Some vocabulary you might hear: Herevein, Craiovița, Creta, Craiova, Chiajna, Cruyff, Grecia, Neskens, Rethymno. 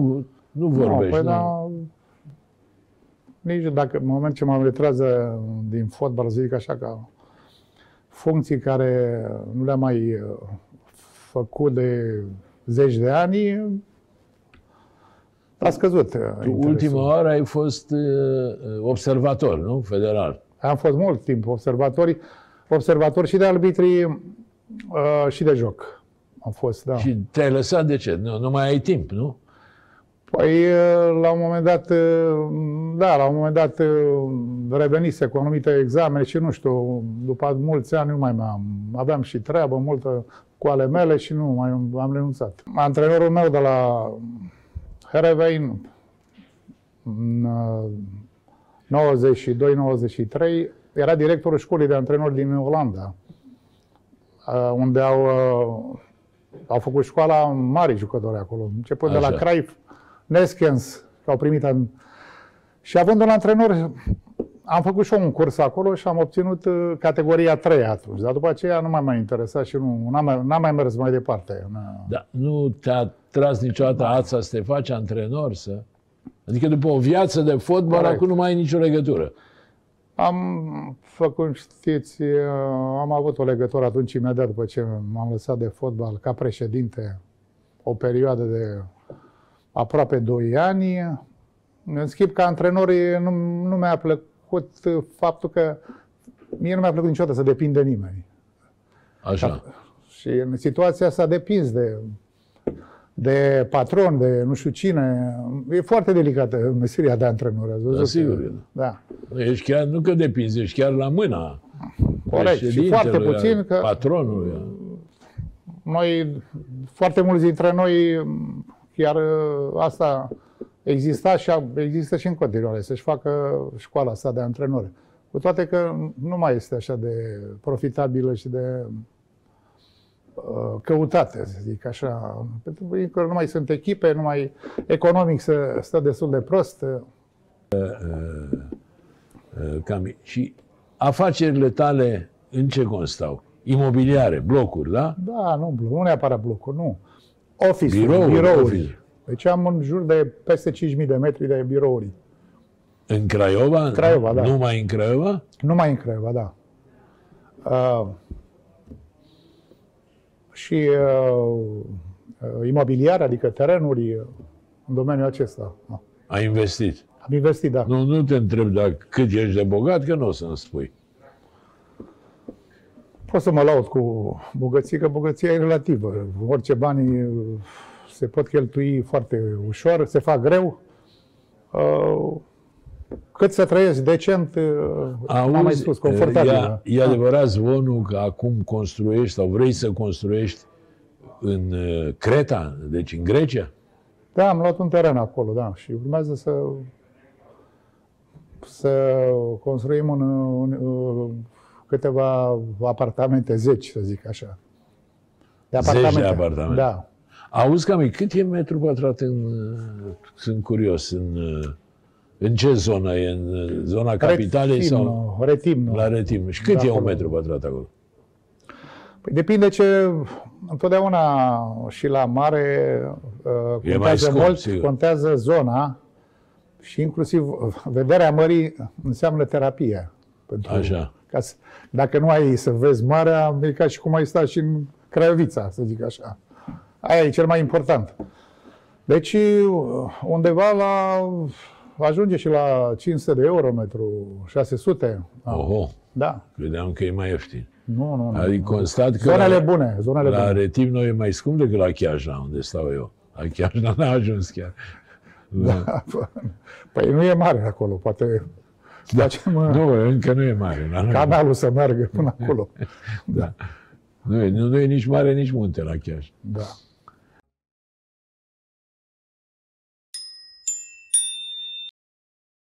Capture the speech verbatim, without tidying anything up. Nu, nu vorbești. No, păi nu. Da, nici dacă, în momentul ce m-am retras din fotbal, zic așa, ca funcții care nu le-am mai făcut de zeci de ani, a scăzut interesul. Ultima oară ai fost observator, nu? Federal. Am fost mult timp observatori, observator și de arbitri și de joc. Am fost, da. Și te-ai lăsat de ce? Nu, nu mai ai timp, nu? Păi, la un moment dat, da, la un moment dat revenise cu anumite examene și nu știu, după mulți ani nu mai am, aveam și treabă multă cu ale mele și nu mai am renunțat. Antrenorul meu de la Herevein, în nouăzeci și doi nouăzeci și trei, era directorul școlii de antrenori din Olanda, unde au, au făcut școala mari jucători acolo, începând de la Cruyff, Neskens, că au primit. Și având un antrenor, am făcut și eu un curs acolo și am obținut categoria trei atunci. Dar după aceea nu m-a mai interesat și nu n-am mai, mai mers mai departe. Da, nu te-a tras niciodată ața să te faci antrenor? Să... Adică după o viață de fotbal, corect, acum nu mai ai nicio legătură. Am făcut, știți, am avut o legătură atunci imediat după ce m-am lăsat de fotbal ca președinte o perioadă de aproape doi ani. În schimb, ca antrenor, nu, nu mi-a plăcut faptul că mie nu mi-a plăcut niciodată să depind de nimeni. Așa. Ca, și în situația asta depinzi de, de patron, de nu știu cine. E foarte delicată meseria de antrenor. Ați văzut? Da, sigur. Da. Ești chiar, nu că depinzi, ești chiar la mâna. Corect. Și foarte puțin că patronul. Noi, foarte mulți dintre noi, iar asta exista și există și în continuare, să-și facă școala asta de antrenori. Cu toate că nu mai este așa de profitabilă și de uh, căutată, să zic așa. Pentru că nu mai sunt echipe, nu mai economic să stă destul de prost. Uh, uh, cam, și afacerile tale în ce constau? Imobiliare, blocuri, da? Da, nu, nu neapărat blocuri, nu. Office, birouri. birouri. Office. Deci am în jur de peste cinci mii de metri de birouri. În Craiova? Craiova, da. Numai în Craiova? Numai în Craiova, da. Uh, și uh, imobiliar, adică terenuri în domeniul acesta. Da. Ai investit? Am investit, da. Nu, nu te întreb dacă cât ești de bogat, că nu o să-mi spui. Pot să mă laud cu bogăție, că bogăția e relativă. Orice bani se pot cheltui foarte ușor, se fac greu. Cât să trăiesc decent, am mai spus, confortabil. E adevărat zvonul că acum construiești sau vrei să construiești în Creta, deci în Grecia? Da, am luat un teren acolo, da, și urmează să... să construim un... un, un câteva apartamente, zeci, să zic așa. De apartamente. Zeci de apartamente. Da. Auzi, cam, cât e metru pătrat în... Sunt curios, în... În ce zonă e? În zona capitalei sau? Rethymno. La Rethymno. Și cât da, e un metru pătrat acolo? Păi depinde ce... Întotdeauna și la mare uh, contează scump, mult, sigur. Contează zona și inclusiv vederea mării înseamnă terapie. Pentru... Așa. Ca să, dacă nu ai să vezi marea, e ca și cum ai stat și în Craiovița, să zic așa. Aia e cel mai important. Deci, undeva la... ajunge și la cinci sute de euro metru, șase sute. Oho, da. Credeam că e mai ieftin. Nu, nu, nu. Adică constat că zonele bune, zonele la Rethymno e mai scump decât la Chiajna, unde stau eu. La Chiajna n-a ajuns chiar. Da. Da. Păi nu e mare acolo, poate... Da. Nu, încă nu e mare. Nu, canalul nu. Să meargă până acolo. Da. Nu, e, nu, nu e nici mare, nici munte la Chiajna. Da.